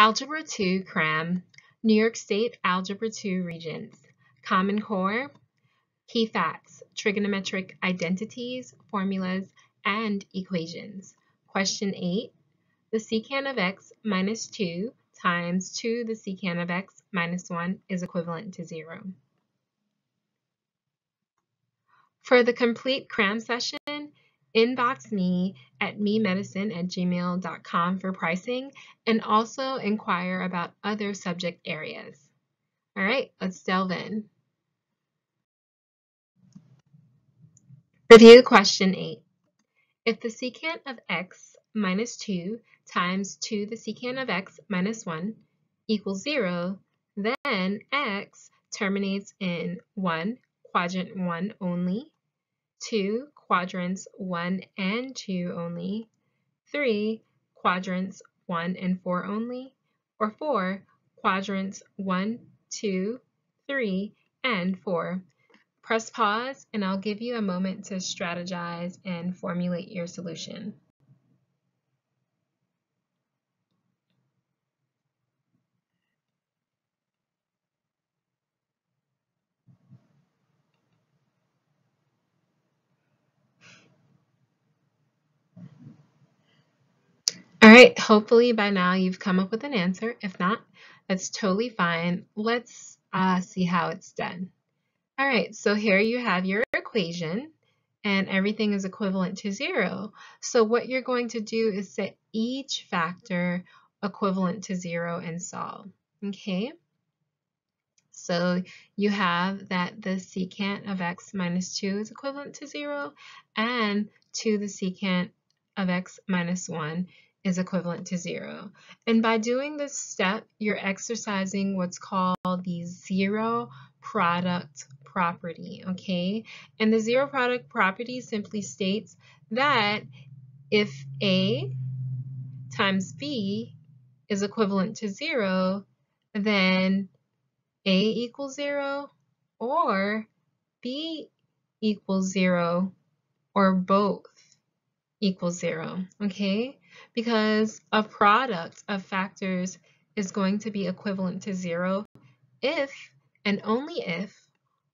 Algebra 2 Cram, New York State Algebra 2 Regents, Common Core, Key Facts, Trigonometric Identities, Formulas, and Equations. Question 8. The secant of x minus 2 times 2 the secant of x minus 1 is equivalent to 0. For the complete cram session, inbox me at memedicine@gmail.com for pricing, and also inquire about other subject areas. All right, let's delve in. Review question 8. If the secant of x minus 2 times 2 the secant of x minus 1 equals 0, then x terminates in 1, quadrant 1 only, 2, quadrants 1 and 2 only, 3, quadrants 1 and 4 only, or 4, quadrants 1, 2, 3, and 4. Press pause and I'll give you a moment to strategize and formulate your solution. All right, hopefully by now you've come up with an answer. If not, that's totally fine. Let's see how it's done. All right, so here you have your equation and everything is equivalent to 0. So what you're going to do is set each factor equivalent to 0 and solve, okay? So you have that the secant of x minus 2 is equivalent to 0, and 2 the secant of x minus 1 is equivalent to 0. And by doing this step, you're exercising what's called the zero product property, okay? And the zero product property simply states that if A times B is equivalent to 0, then A equals 0 or B equals 0 or both equals 0, okay? Because a product of factors is going to be equivalent to 0 if and only if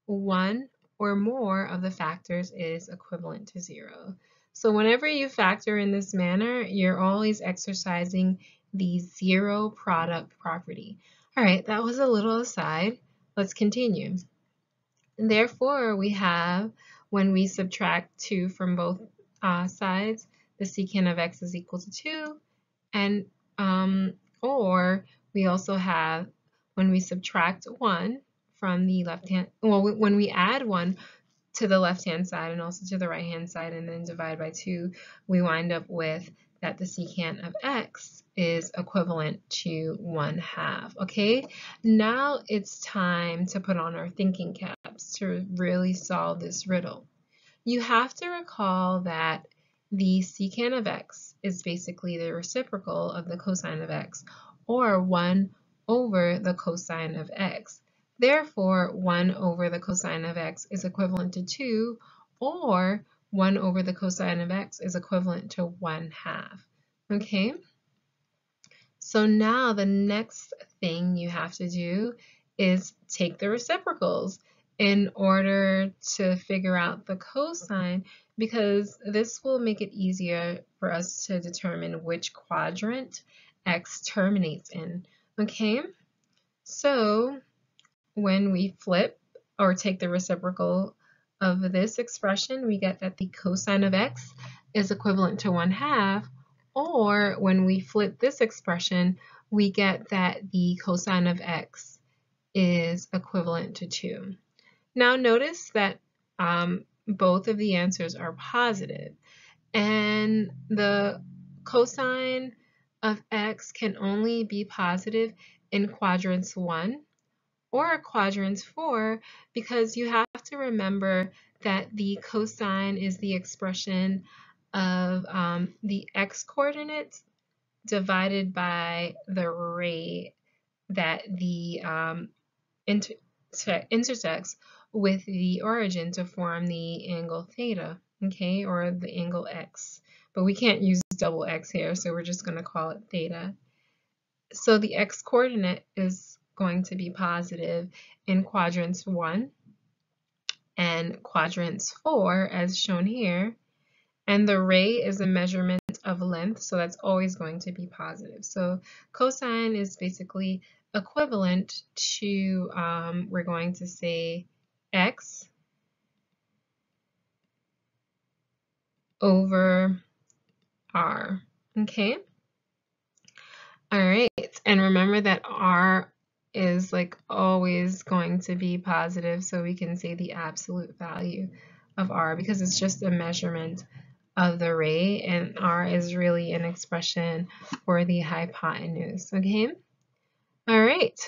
one or more of the factors is equivalent to 0. So whenever you factor in this manner, you're always exercising the zero product property. All right, that was a little aside. Let's continue. Therefore, we have, when we subtract 2 from both sides, the secant of x is equal to 2, and or we also have, when we subtract 1 from the left hand, well, when we add 1 to the left hand side and also to the right hand side and then divide by 2, we wind up with that the secant of x is equivalent to 1/2. Okay, now it's time to put on our thinking caps to really solve this riddle. You have to recall that the secant of x is basically the reciprocal of the cosine of x, or 1 over the cosine of x. Therefore, 1 over the cosine of x is equivalent to 2, or 1 over the cosine of x is equivalent to 1/2. Okay? So now the next thing you have to do is take the reciprocals in order to figure out the cosine, because this will make it easier for us to determine which quadrant x terminates in, okay? So when we flip or take the reciprocal of this expression, we get that the cosine of x is equivalent to 1/2, or when we flip this expression, we get that the cosine of x is equivalent to 2. Now notice that both of the answers are positive, and the cosine of x can only be positive in quadrants 1 or quadrants 4, because you have to remember that the cosine is the expression of the x coordinates divided by the ray that the intersects with the origin to form the angle theta, okay, or the angle x. But we can't use double x here, so we're just going to call it theta. So the x-coordinate is going to be positive in quadrants 1 and quadrants 4, as shown here. And the ray is a measurement of length, so that's always going to be positive. So cosine is basically equivalent to, we're going to say, x over r, okay? All right, and remember that r is like always going to be positive, so we can say the absolute value of r because it's just a measurement of the ray, and r is really an expression for the hypotenuse, okay? All right,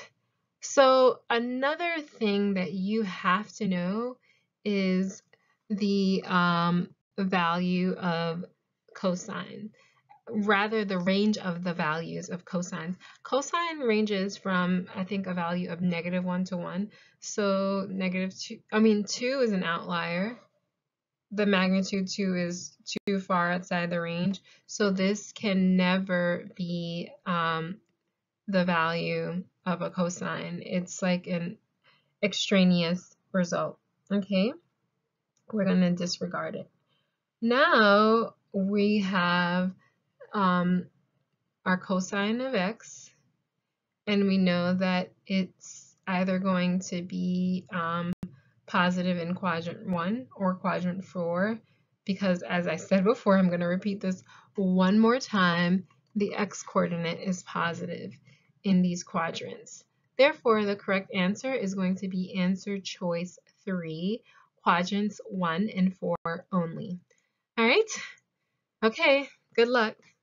so another thing that you have to know is the value of cosine, rather the range of the values of cosines. Cosine ranges from, I think, a value of -1 to 1. So two is an outlier. The magnitude 2 is too far outside the range. So this can never be the value of a cosine. It's like an extraneous result, okay? We're gonna disregard it. Now we have our cosine of x, and we know that it's either going to be positive in quadrant 1 or quadrant 4, because as I said before, I'm going to repeat this one more time, the x-coordinate is positive in these quadrants. Therefore, the correct answer is going to be answer choice 3, quadrants 1 and 4 only. All right? Okay, good luck.